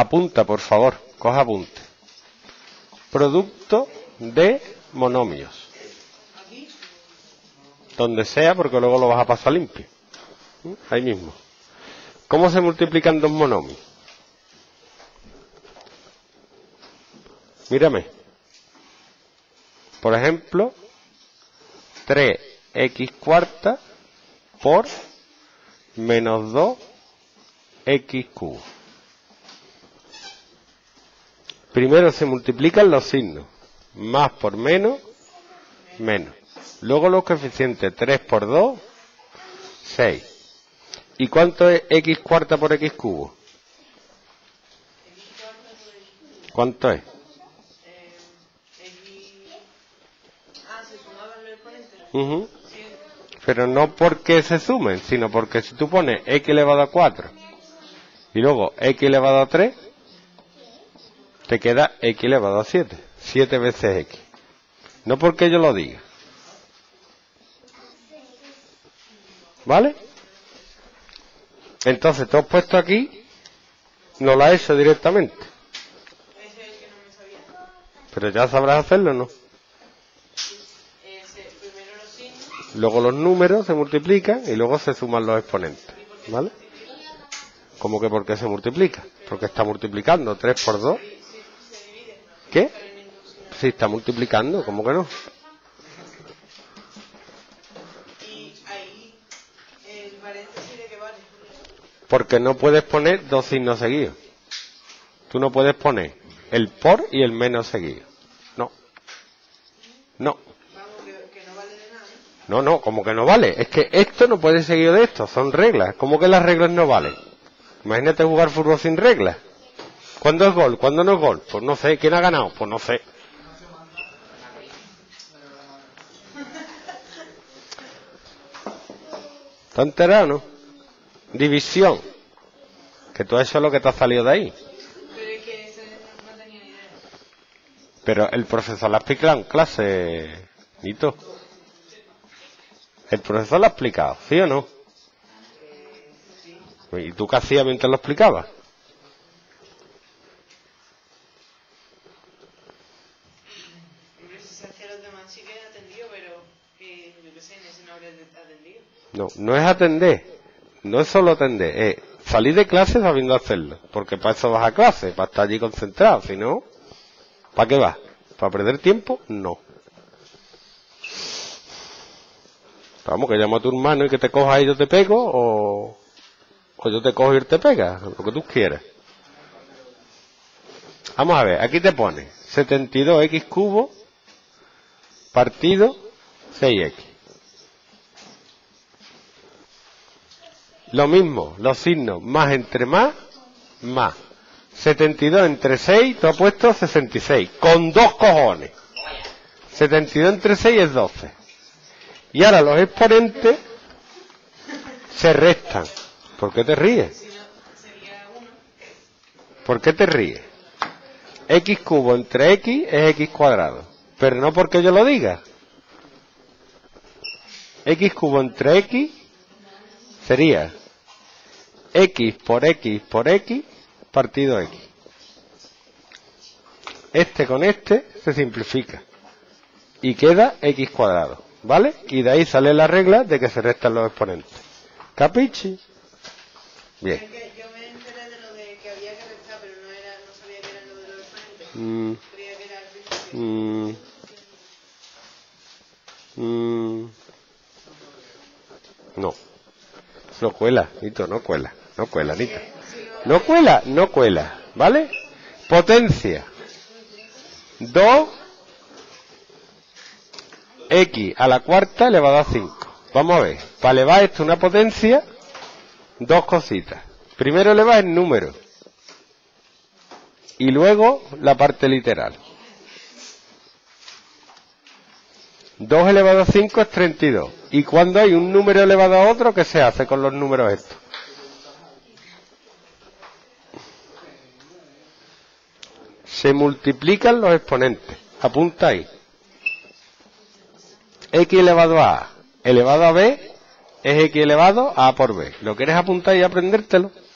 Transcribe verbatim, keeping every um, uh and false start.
Apunta, por favor, coja apunte. Producto de monomios. Donde sea, porque luego lo vas a pasar limpio. Ahí mismo. ¿Cómo se multiplican dos monomios? Mírame. Por ejemplo, tres x cuarta por menos dos x cubo. Primero se multiplican los signos. Más por menos, menos. Luego los coeficientes tres por dos, seis. ¿Y cuánto es x cuarta por x cubo? ¿Cuánto es? Uh-huh. Pero no porque se sumen, sino porque si tú pones x elevado a cuatro y luego x elevado a tres, te queda x elevado a siete, siete veces x. No porque yo lo diga. ¿Vale? Entonces, todo puesto aquí, no lo ha hecho directamente. Pero ya sabrás hacerlo, ¿no? Luego los números se multiplican y luego se suman los exponentes, ¿vale? ¿Cómo que por qué se multiplica? Porque está multiplicando tres por dos. ¿Qué? Sí, está multiplicando, ¿cómo que no? Porque no puedes poner dos signos seguidos. Tú no puedes poner el por y el menos seguido. No. No. No, no, como que no vale. Es que esto no puede seguir de esto. Son reglas. ¿Cómo que las reglas no valen? Imagínate jugar fútbol sin reglas. ¿Cuándo es gol? ¿Cuándo no es gol? Pues no sé. ¿Quién ha ganado? Pues no sé. ¿Está enterado, no? División. Que tú has hecho lo que te ha salido de ahí. Pero el profesor la ha explicado en clase, Nito. El profesor lo ha explicado, ¿sí o no? ¿Y tú qué hacías mientras lo explicabas? No, no es atender, no es solo atender, es salir de clase sabiendo hacerlo, porque para eso vas a clase, para estar allí concentrado, si no, ¿para qué vas? ¿Para perder tiempo? No. Vamos, que llamo a tu hermano y que te coja y yo te pego, o, o yo te cojo y te pega, lo que tú quieras. Vamos a ver, aquí te pone setenta y dos x cubo partido seis x. Lo mismo, los signos más entre más, más. setenta y dos entre seis, tú has puesto sesenta y seis, con dos cojones. setenta y dos entre seis es doce. Y ahora los exponentes se restan. ¿Por qué te ríes? ¿Por qué te ríes? X cubo entre X es X cuadrado. Pero no porque yo lo diga. X cubo entre X sería X por X por X partido X. Este con este se simplifica. Y queda X cuadrado. ¿Vale? Y de ahí sale la regla de que se restan los exponentes. ¿Capichi? Bien. Yo me enteré de lo de que había que restar, pero no, era, no sabía que era lo de los exponentes. Mm. Creía que era al principio. Mm. Mm. No. No cuela, Nito, no cuela. No cuela, Nito. No cuela, no cuela. ¿Vale? Potencia. dos. X a la cuarta elevado a cinco. Vamos a ver, para elevar esto una potencia, dos cositas. Primero elevas el número y luego la parte literal. dos elevado a cinco es treinta y dos. ¿Y cuando hay un número elevado a otro, qué se hace con los números estos? Se multiplican los exponentes. Apunta ahí. X elevado a A elevado a B es X elevado a A por B. ¿Lo quieres apuntar y aprendértelo?